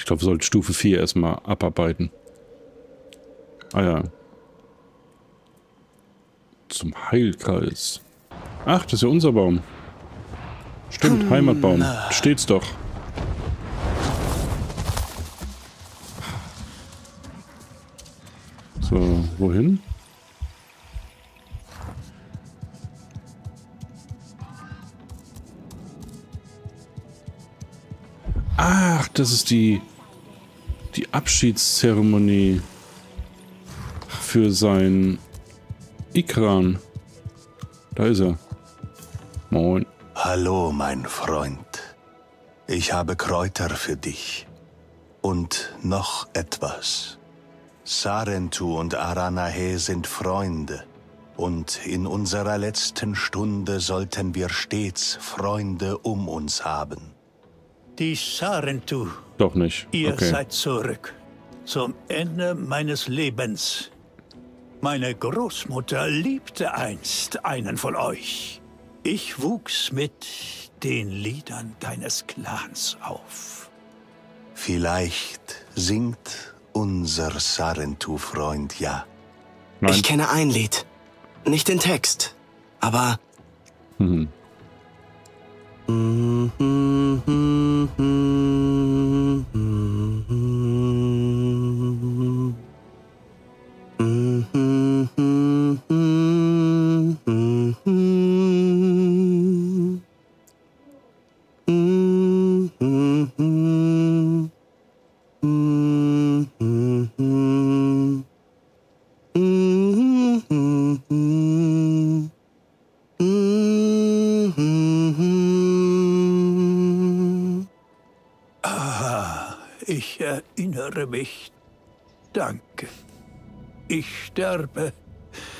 Ich glaube, wir sollten Stufe 4 erstmal abarbeiten. Ah ja. Zum Heilkreis. Ach, das ist ja unser Baum. Stimmt, Heimatbaum. Steht's doch. So, wohin? Ach, das ist die Abschiedszeremonie für sein Ikran. Da ist er. Moin. Hallo, mein Freund. Ich habe Kräuter für dich. Und noch etwas. Sarentu und Aranahe sind Freunde. Und in unserer letzten Stunde sollten wir stets Freunde um uns haben. Die Sarentu. Doch nicht. Ihr seid zurück. Zum Ende meines Lebens. Meine Großmutter liebte einst einen von euch. Ich wuchs mit den Liedern deines Clans auf. Vielleicht singt unser Sarentu-Freund ja. Nein. Ich kenne ein Lied. Nicht den Text, aber... Ich erinnere mich. Danke. Ich sterbe.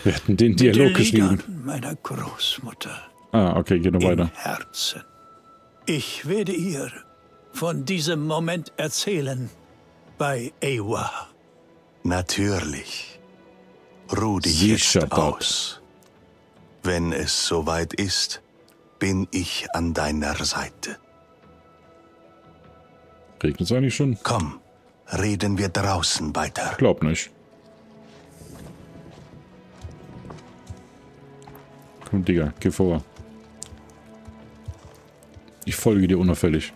Wir hatten den Dialog geschrieben. Meiner Großmutter. Ah, okay, geh nur weiter. Herzen. Ich werde ihr von diesem Moment erzählen. Bei Ewa. Natürlich. Ruh dich jetzt aus. Wenn es soweit ist, bin ich an deiner Seite. Regnet es eigentlich schon? Komm, reden wir draußen weiter. Glaub nicht. Komm, Digga, geh vor. Ich folge dir unauffällig.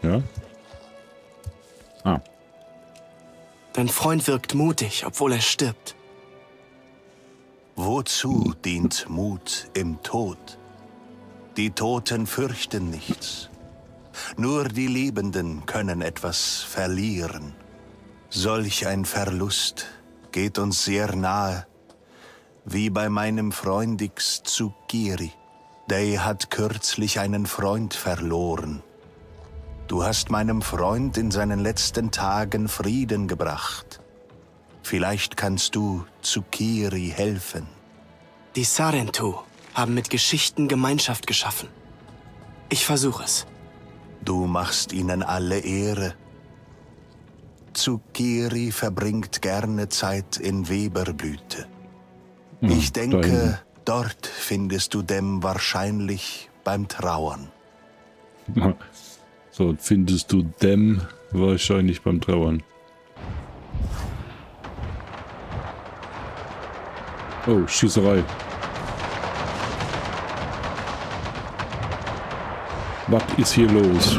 Ja? Ah. Dein Freund wirkt mutig, obwohl er stirbt. Wozu dient Mut im Tod? Die Toten fürchten nichts. Nur die Liebenden können etwas verlieren. Solch ein Verlust geht uns sehr nahe. Wie bei meinem Freund Tsukiri. Der hat kürzlich einen Freund verloren. Du hast meinem Freund in seinen letzten Tagen Frieden gebracht. Vielleicht kannst du Tsukiri helfen. Die Sarentu haben mit Geschichten Gemeinschaft geschaffen. Ich versuche es. Du machst ihnen alle Ehre. Tsukiri verbringt gerne Zeit in Weberblüte. Ich denke, dort findest du Dem wahrscheinlich beim Trauern. So, findest du Dem wahrscheinlich beim Trauern. Oh, Schießerei. Was ist hier los?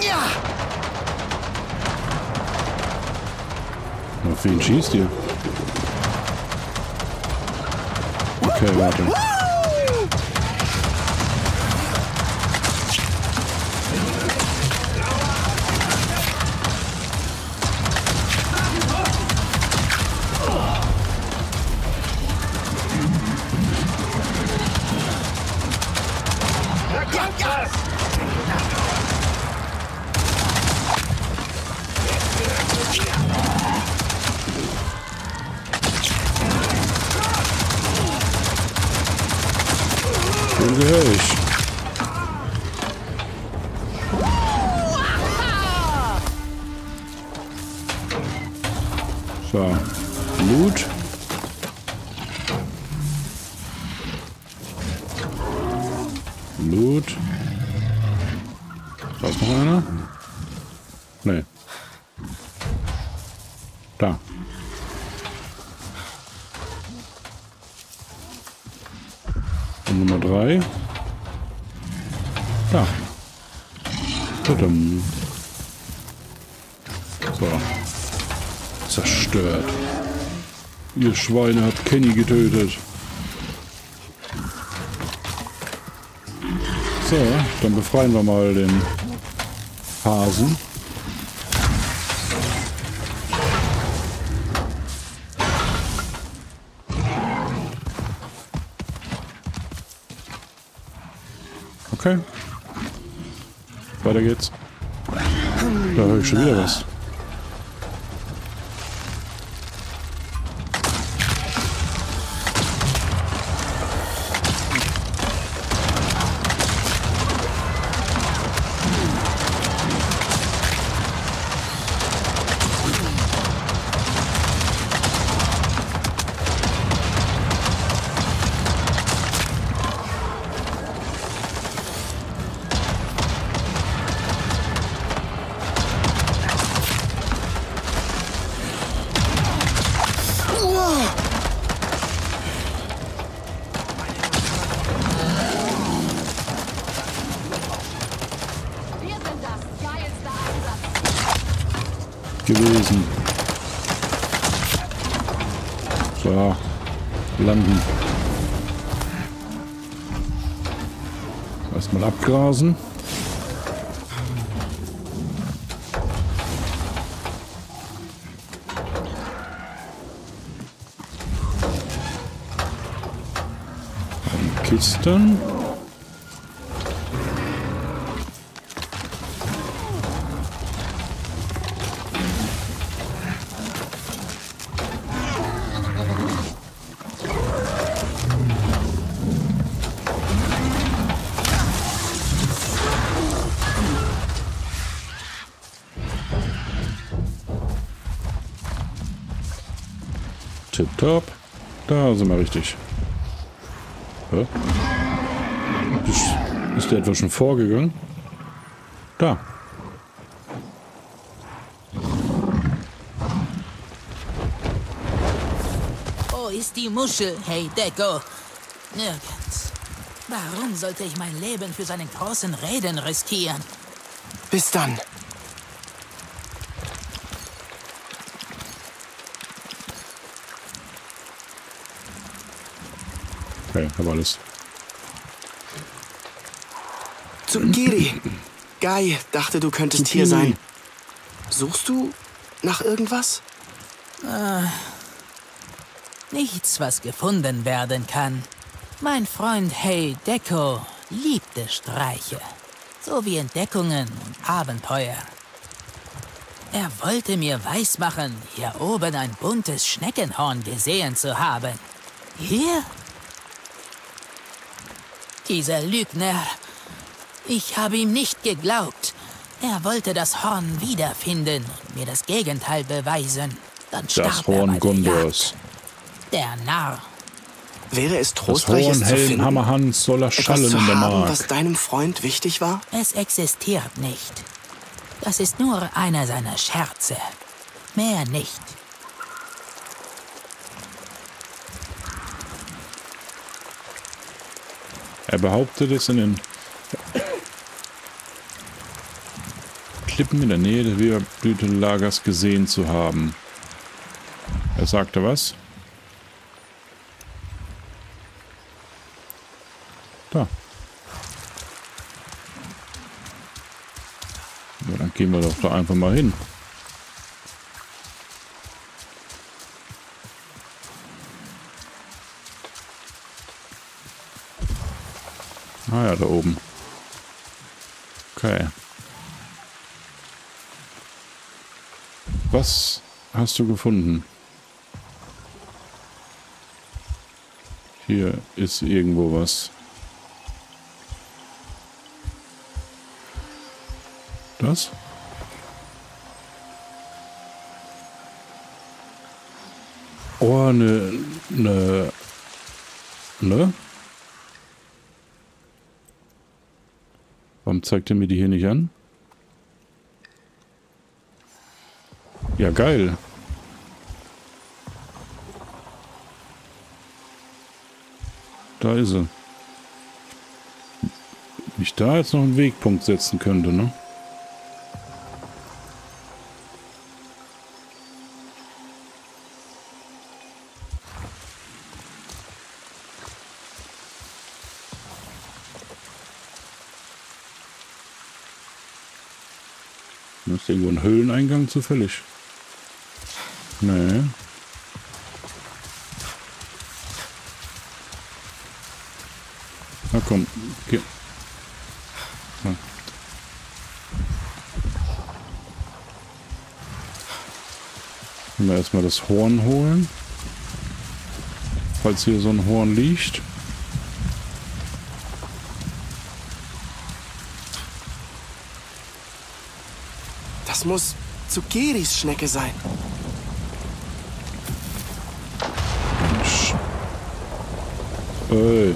Ja. Auf wen schießt ihr? Okay, warte. So, Loot. Blut. Da ist noch einer. Nee. Da. Und Nummer 3. Da. Tudum. So. Zerstört. Ihr Schweine habt Kenny getötet. So, dann befreien wir mal den Hasen. Okay. Weiter geht's. Da höre ich schon wieder was. Gewesen. So, landen. Erstmal abgrasen. Und Kisten. Top. Da sind wir richtig. Ja. Ist der etwa schon vorgegangen? Da. Wo ist die Muschel, Hey Deko? Nirgends. Warum sollte ich mein Leben für seine großen Reden riskieren? Bis dann. Okay, habe alles. Tsukiri! Guy dachte, du könntest hier sein. Suchst du nach irgendwas? Nichts, was gefunden werden kann. Mein Freund Hey Deko liebte Streiche. So wie Entdeckungen und Abenteuer. Er wollte mir weismachen, hier oben ein buntes Schneckenhorn gesehen zu haben. Hier? Dieser Lügner. Ich habe ihm nicht geglaubt. Er wollte das Horn wiederfinden und mir das Gegenteil beweisen. Dann starb er bei der Jagd. Der Narr. Wäre es trostreich, es zu finden? Das Hornhelm Hammerhans soll erschallen in der Mark. Was deinem Freund wichtig war? Es existiert nicht. Das ist nur einer seiner Scherze. Mehr nicht. Er behauptet es in den Klippen in der Nähe des Weberblütenlagers gesehen zu haben. Er sagte was? Da. Ja, dann gehen wir doch da einfach mal hin. Ah ja, da oben. Okay. Was hast du gefunden? Hier ist irgendwo was. Das? Oh, ne? Warum zeigt er mir die hier nicht an? Ja, geil. Da ist er. Wenn ich da jetzt noch einen Wegpunkt setzen könnte, ne? Ist irgendwo ein Höhleneingang zufällig? Nee. Na komm, geh. Na. Können wir erstmal das Horn holen. Falls hier so ein Horn liegt. Das muss Tsukiris Schnecke sein. Mensch. Ey.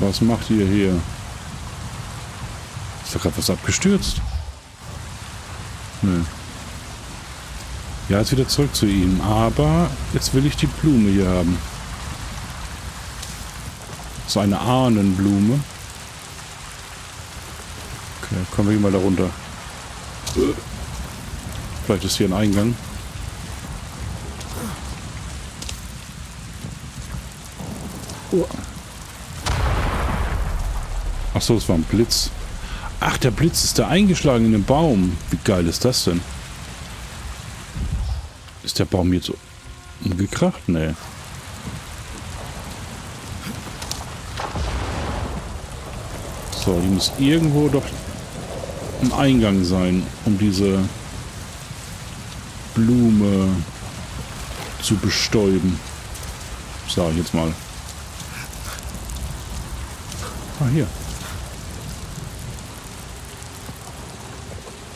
Was macht ihr hier? Ist da gerade was abgestürzt? Nö. Ja, jetzt wieder zurück zu ihm. Aber jetzt will ich die Blume hier haben. So eine Ahnenblume. Okay, kommen wir mal da runter. Vielleicht ist hier ein Eingang. Oh. Achso, das war ein Blitz. Ach, der Blitz ist da eingeschlagen in den Baum. Wie geil ist das denn? Ist der Baum jetzt umgekracht? Nee. So, hier muss irgendwo doch ein Eingang sein, um diese Blume zu bestäuben. Sag ich jetzt mal. Ah, hier.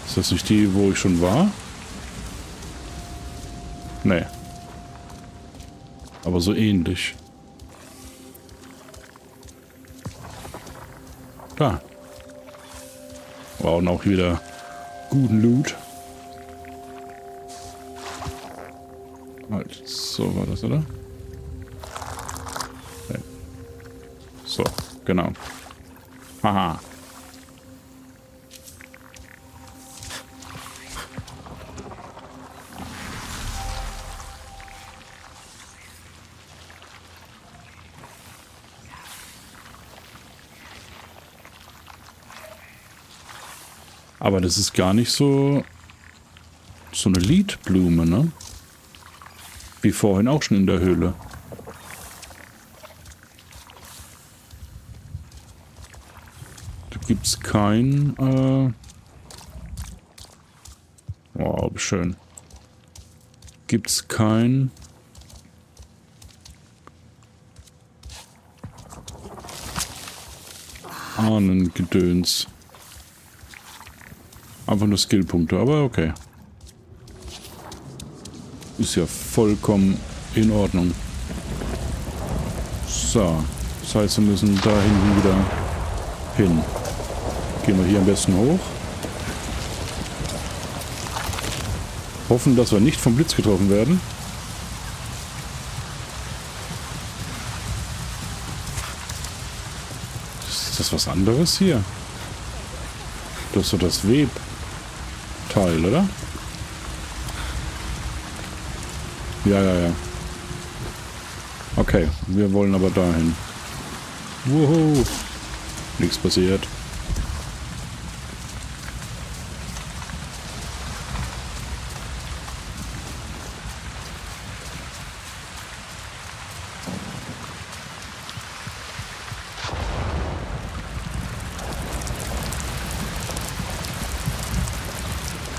Ist das nicht die, wo ich schon war? Nee. Aber so ähnlich. Da. Wow, und auch wieder guten Loot. Halt, so war das, oder? Nee. So, genau. Haha. Aber das ist gar nicht so eine Lidblume, ne? Wie vorhin auch schon in der Höhle. Da gibt's kein, wow, schön. Gibt's kein... Ahnengedöns. Einfach nur Skillpunkte, aber okay. Ist ja vollkommen in Ordnung. So, das heißt, wir müssen da hinten wieder hin. Gehen wir hier am besten hoch. Hoffen, dass wir nicht vom Blitz getroffen werden. Ist das was anderes hier? Das ist so das Web. Teil, oder? Ja. Okay, wir wollen aber dahin. Wuhu! Nichts passiert.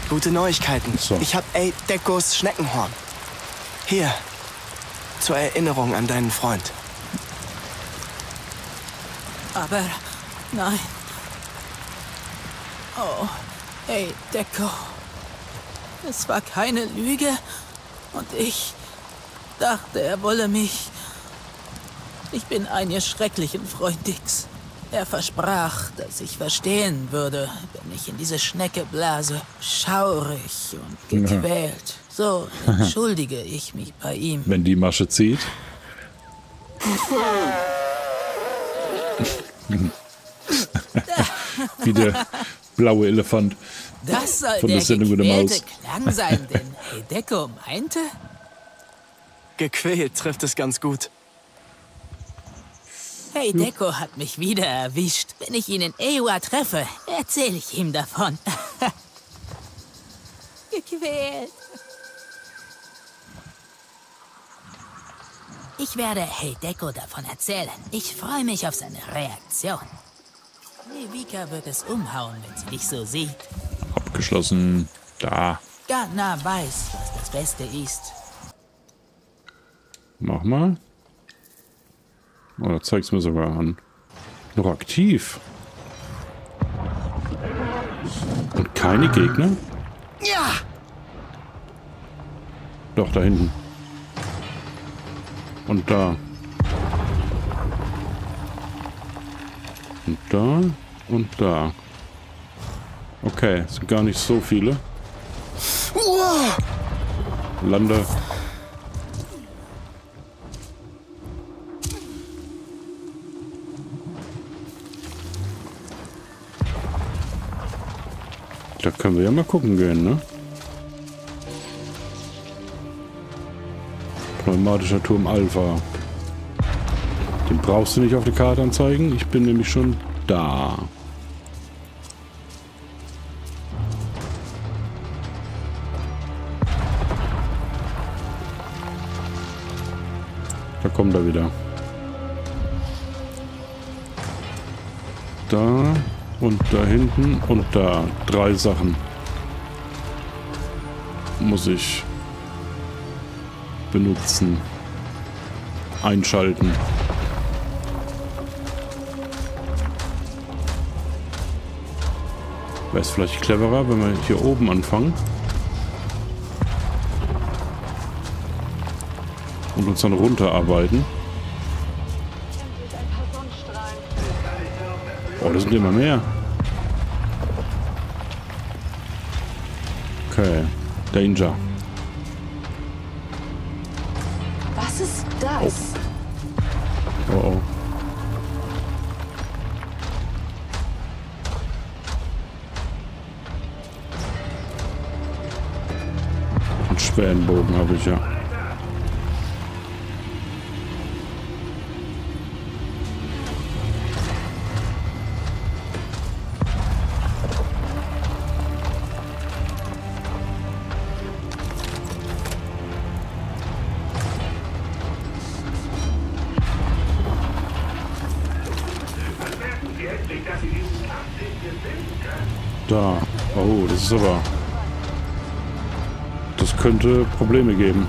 Gute Neuigkeiten. So. Ich habe Ey Dekos Schneckenhorn. Hier. Zur Erinnerung an deinen Freund. Aber nein. Oh, Ey Deko. Es war keine Lüge und ich dachte, er wolle mich. Ich bin ein ihr schrecklichen Freund Dicks. Er versprach, dass ich verstehen würde, wenn ich in diese Schnecke blase. Schaurig und gequält. So entschuldige ich mich bei ihm. Wenn die Masche zieht. Wie der blaue Elefant. Das soll von der gequälte Klang sein, den Ey Deko meinte? Gequält trifft es ganz gut. Ey Deko hat mich wieder erwischt. Wenn ich ihn in Ewa treffe, erzähle ich ihm davon. Gequält. Ich werde Ey Deko davon erzählen. Ich freue mich auf seine Reaktion. Levika wird es umhauen, wenn sie dich so sieht. Abgeschlossen. Da. Gardner weiß, was das Beste ist. Mach mal. Oder zeig's mir sogar an. Noch aktiv. Und keine Gegner? Ja! Doch, da hinten. Und da. Und da. Und da. Okay, sind gar nicht so viele. Lande. Da können wir ja mal gucken gehen, ne? Pneumatischer Turm Alpha. Den brauchst du nicht auf der Karte anzeigen. Ich bin nämlich schon da. Da kommt er wieder. Da. Und da hinten und da. 3 Sachen. Muss ich benutzen. Einschalten. Wäre es vielleicht cleverer, wenn wir hier oben anfangen. Und uns dann runterarbeiten. Oh, das sind immer mehr. Okay. Danger. Was ist das? Oh. Oh, oh. Einen schweren Bogen habe ich ja. Da. Oh, das ist aber... Das könnte Probleme geben.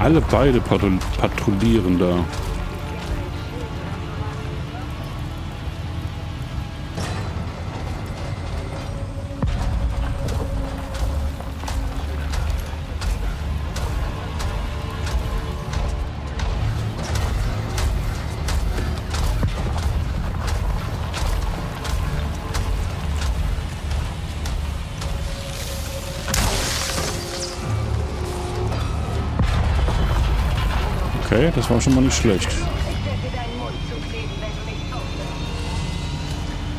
Alle beide patrouillieren da. Okay, das war schon mal nicht schlecht.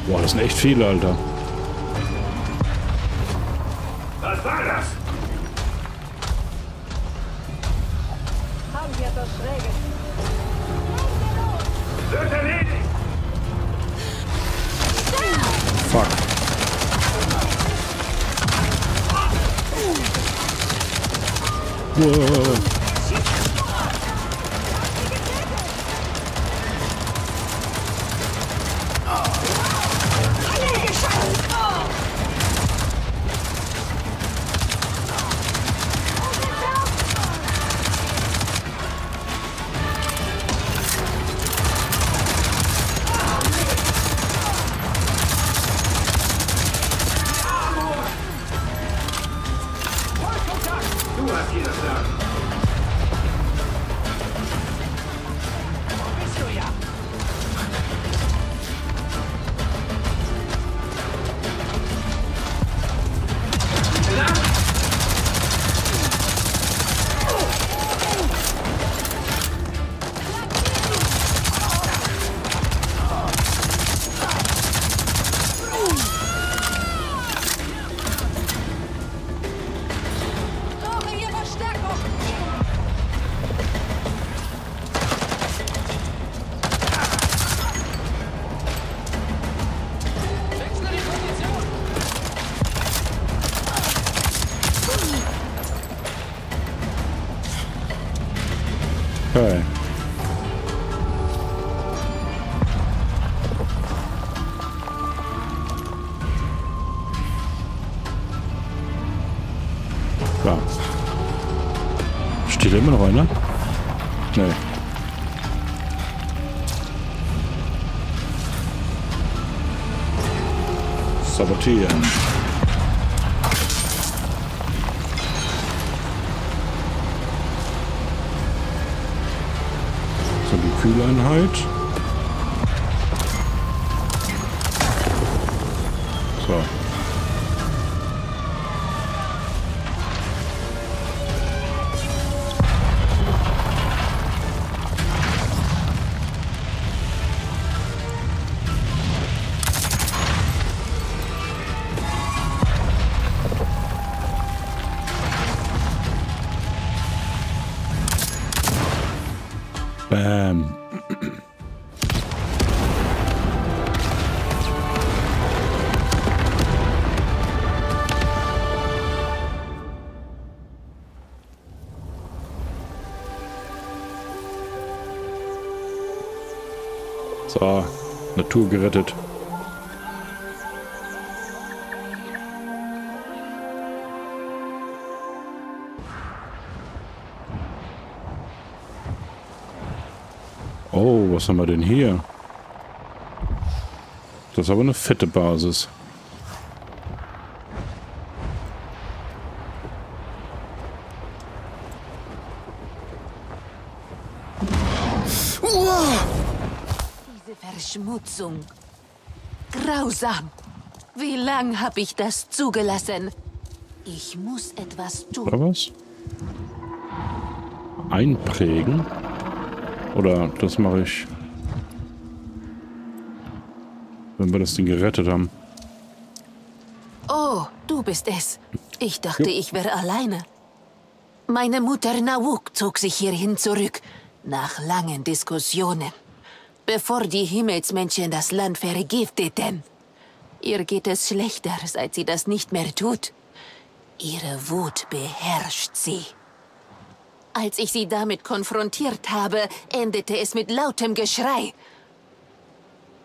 Boah, das sind echt viele, Alter. Was war das? Haben wir das Schräge? Fuck. Whoa. Okay. Ja. Steht immer noch einer? Nee. Sabotieren. So, die Kühleinheit. So. So, Natur gerettet. Oh, was haben wir denn hier? Das ist aber eine fette Basis. Diese Verschmutzung. Grausam. Wie lang habe ich das zugelassen? Ich muss etwas tun. Oder was? Einprägen? Oder das mache ich, wenn wir das Ding gerettet haben. Oh, du bist es. Ich dachte, ich wäre alleine. Meine Mutter Nawuk zog sich hierhin zurück, nach langen Diskussionen, bevor die Himmelsmenschen das Land vergifteten. Ihr geht es schlechter, seit sie das nicht mehr tut. Ihre Wut beherrscht sie. Als ich sie damit konfrontiert habe, endete es mit lautem Geschrei.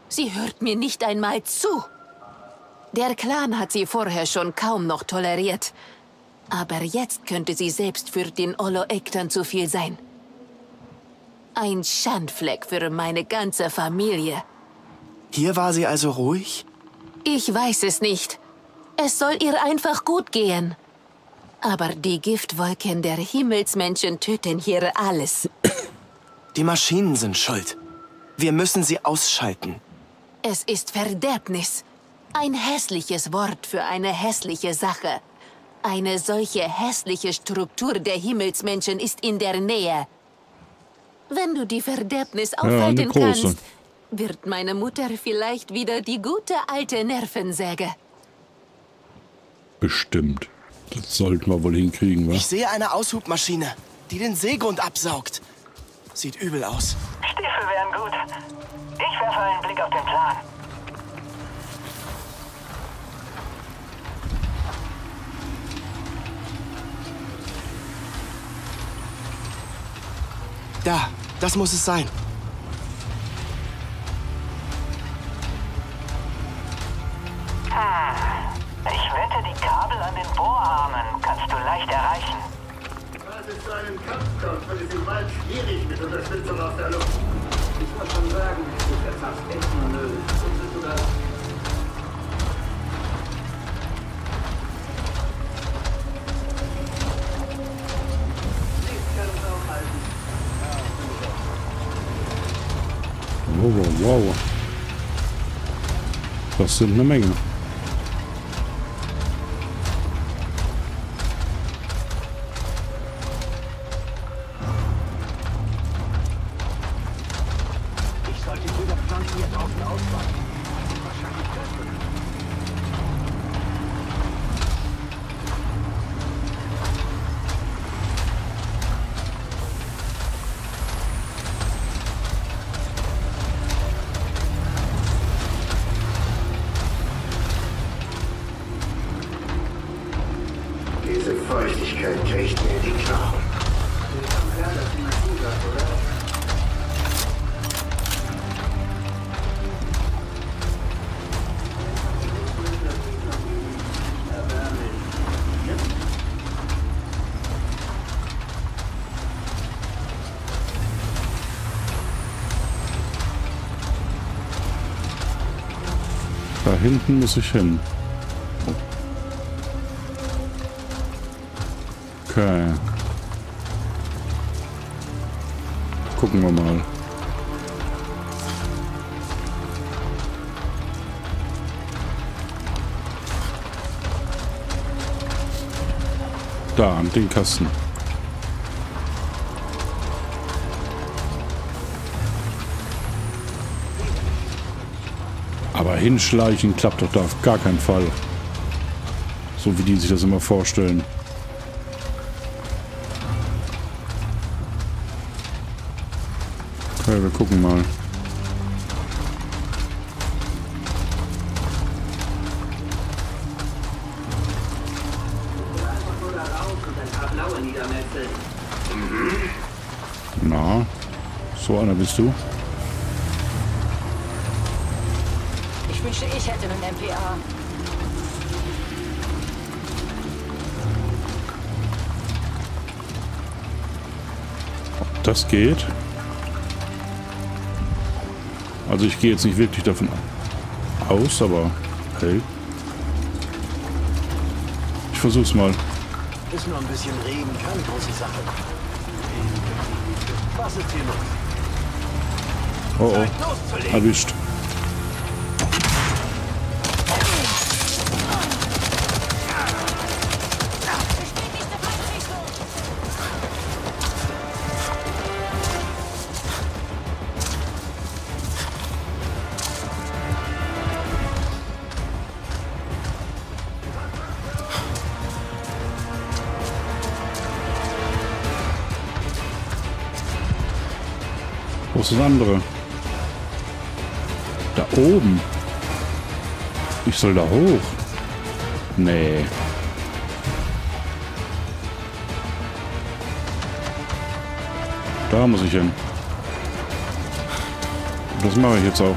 Sie hört mir nicht einmal zu. Der Clan hat sie vorher schon kaum noch toleriert. Aber jetzt könnte sie selbst für den Oloektern zu viel sein. Ein Schandfleck für meine ganze Familie. Hier war sie also ruhig? Ich weiß es nicht. Es soll ihr einfach gut gehen. Aber die Giftwolken der Himmelsmenschen töten hier alles. Die Maschinen sind schuld. Wir müssen sie ausschalten. Es ist Verderbnis. Ein hässliches Wort für eine hässliche Sache. Eine solche hässliche Struktur der Himmelsmenschen ist in der Nähe. Wenn du die Verderbnis aufhalten kannst, wird meine Mutter vielleicht wieder die gute alte Nervensäge. Bestimmt. Das sollten wir wohl hinkriegen, was? Ich sehe eine Aushubmaschine, die den Seegrund absaugt. Sieht übel aus. Stiefel wären gut. Ich werfe einen Blick auf den Plan. Da, das muss es sein. Ich wette, die Kabel an den Bohrarmen kannst du leicht erreichen. Was es zu einem Kampf kommt, wird es im Wald schwierig mit Unterstützung aus der Luft. Ich muss schon sagen, es ist etwas Endmanöver. Findest du das? Ich kann es auch halten. Wow, wow, wow. Das sind eine Menge. Da hinten muss ich hin. Okay. Gucken wir mal. Da, an den Kasten. Aber hinschleichen klappt doch da auf gar keinen Fall. So wie die sich das immer vorstellen. Okay, wir gucken mal. Na, so einer bist du. Ich hätte einen MPA. Ob das geht? Also ich gehe jetzt nicht wirklich davon aus, aber hey. Ich versuch's mal. Ist nur ein bisschen Regen, keine große Sache. Was ist hier los? Oh oh, erwischt. Das andere. Da oben. Ich soll da hoch. Nee. Da muss ich hin. Das mache ich jetzt auch.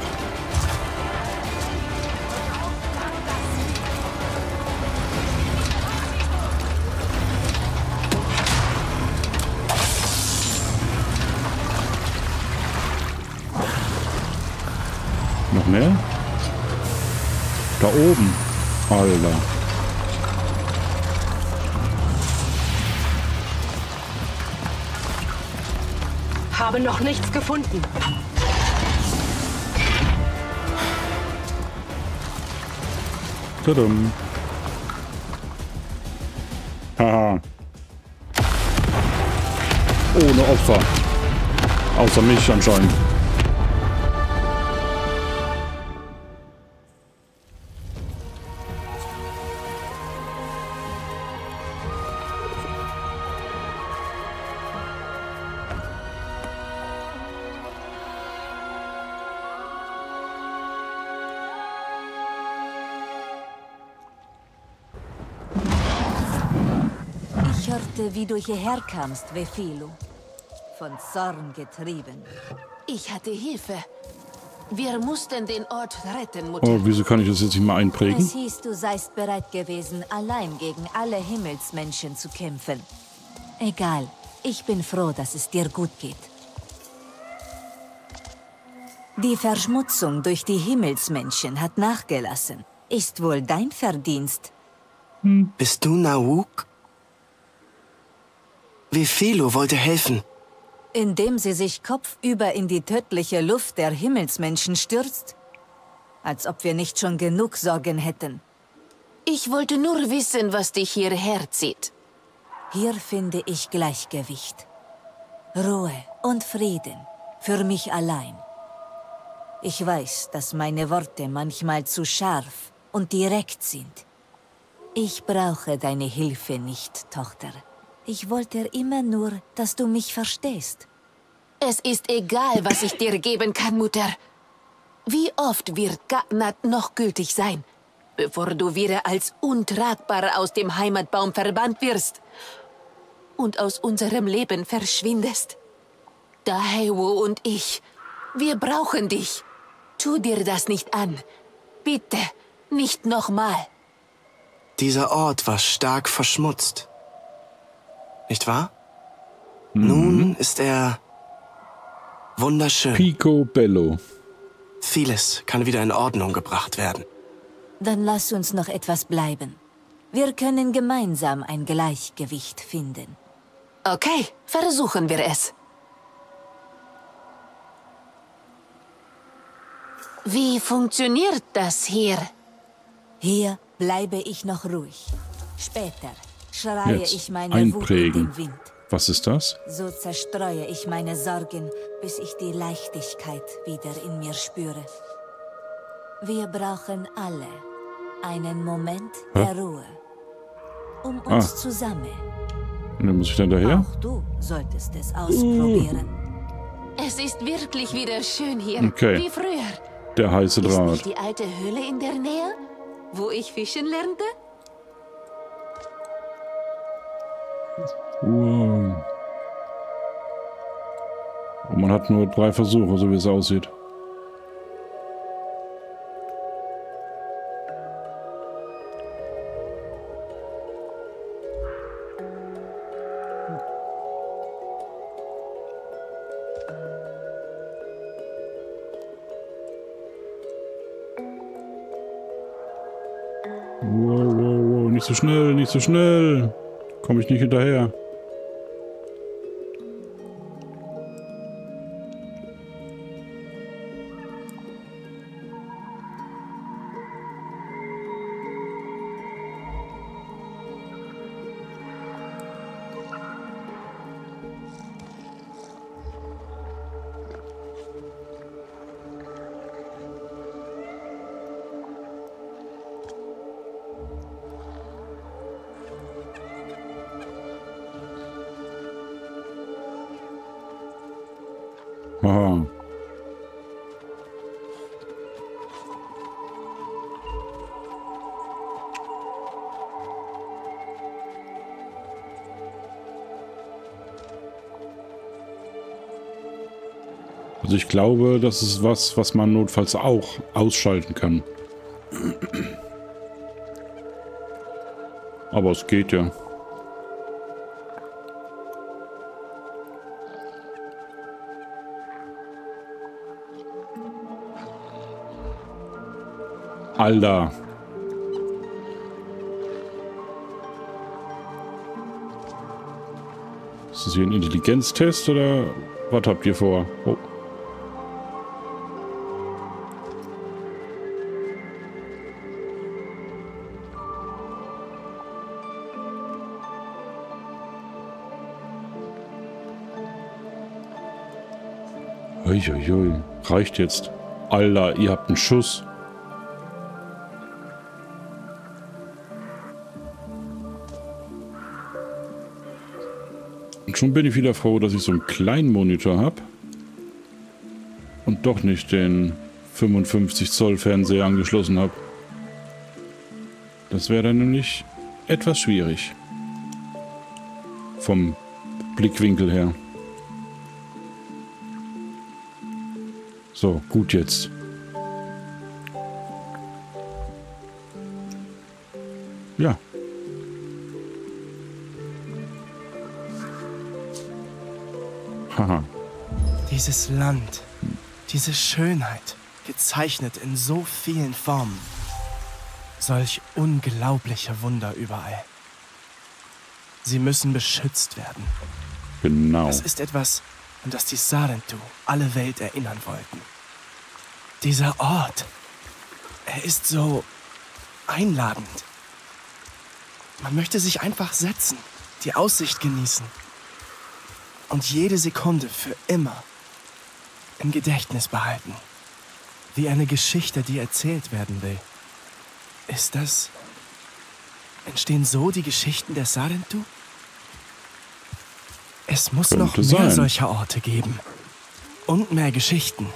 Mehr? Da oben. Alter. Habe noch nichts gefunden. Tudum. Haha. Ohne Opfer. Außer mich anscheinend. Wie du hierher kamst, Wefilu. Von Zorn getrieben. Ich hatte Hilfe. Wir mussten den Ort retten, Mutter. Oh, wieso kann ich das jetzt nicht mal einprägen? Es hieß, du seist bereit gewesen, allein gegen alle Himmelsmenschen zu kämpfen. Egal. Ich bin froh, dass es dir gut geht. Die Verschmutzung durch die Himmelsmenschen hat nachgelassen. Ist wohl dein Verdienst. Hm. Bist du Nawuk? Wefilu wollte helfen. Indem sie sich kopfüber in die tödliche Luft der Himmelsmenschen stürzt? Als ob wir nicht schon genug Sorgen hätten. Ich wollte nur wissen, was dich hierher zieht. Hier finde ich Gleichgewicht. Ruhe und Frieden. Für mich allein. Ich weiß, dass meine Worte manchmal zu scharf und direkt sind. Ich brauche deine Hilfe nicht, Tochter. Ich wollte immer nur, dass du mich verstehst. Es ist egal, was ich dir geben kann, Mutter. Wie oft wird Gatnat noch gültig sein, bevor du wieder als untragbar aus dem Heimatbaum verbannt wirst und aus unserem Leben verschwindest? Da Heiwu und ich, wir brauchen dich. Tu dir das nicht an. Bitte, nicht nochmal. Dieser Ort war stark verschmutzt. Nicht wahr? Mhm. Nun ist er wunderschön. Picobello. Vieles kann wieder in Ordnung gebracht werden. Dann lass uns noch etwas bleiben. Wir können gemeinsam ein Gleichgewicht finden. Okay, versuchen wir es. Wie funktioniert das hier? Hier bleibe ich noch ruhig. Später schreie ich meine Wut in den Wind. Was ist das? So zerstreue ich meine Sorgen, bis ich die Leichtigkeit wieder in mir spüre. Wir brauchen alle einen Moment der Ruhe, um uns zusammen. Und dann muss ich dann daher? Auch du solltest es ausprobieren. Es ist wirklich wieder schön hier, wie früher. Der heiße Draht. Ist nicht die alte Höhle in der Nähe, wo ich fischen lernte? Wow. Und man hat nur 3 Versuche, so wie es aussieht. Wow, wow, wow, nicht so schnell, nicht so schnell. Komme ich nicht hinterher. Aha. Also ich glaube, das ist was, was man notfalls auch ausschalten kann. Aber es geht ja. Alter. Ist das hier ein Intelligenztest oder was habt ihr vor? Oh. Uiuiui. Reicht jetzt. Alter, ihr habt einen Schuss. Schon bin ich wieder froh, dass ich so einen kleinen Monitor habe und doch nicht den 55 Zoll Fernseher angeschlossen habe. Das wäre dann nämlich etwas schwierig. Vom Blickwinkel her. So, gut jetzt. Ja. Aha. Dieses Land, diese Schönheit, gezeichnet in so vielen Formen. Solch unglaubliche Wunder überall. Sie müssen beschützt werden. Genau. Das ist etwas, an das die Sarentu alle Welt erinnern wollten. Dieser Ort, er ist so einladend. Man möchte sich einfach setzen, die Aussicht genießen. Und jede Sekunde für immer im Gedächtnis behalten. Wie eine Geschichte, die erzählt werden will. Ist das... Entstehen so die Geschichten der Sarentu? Es muss noch mehr solcher Orte geben. Und mehr Geschichten.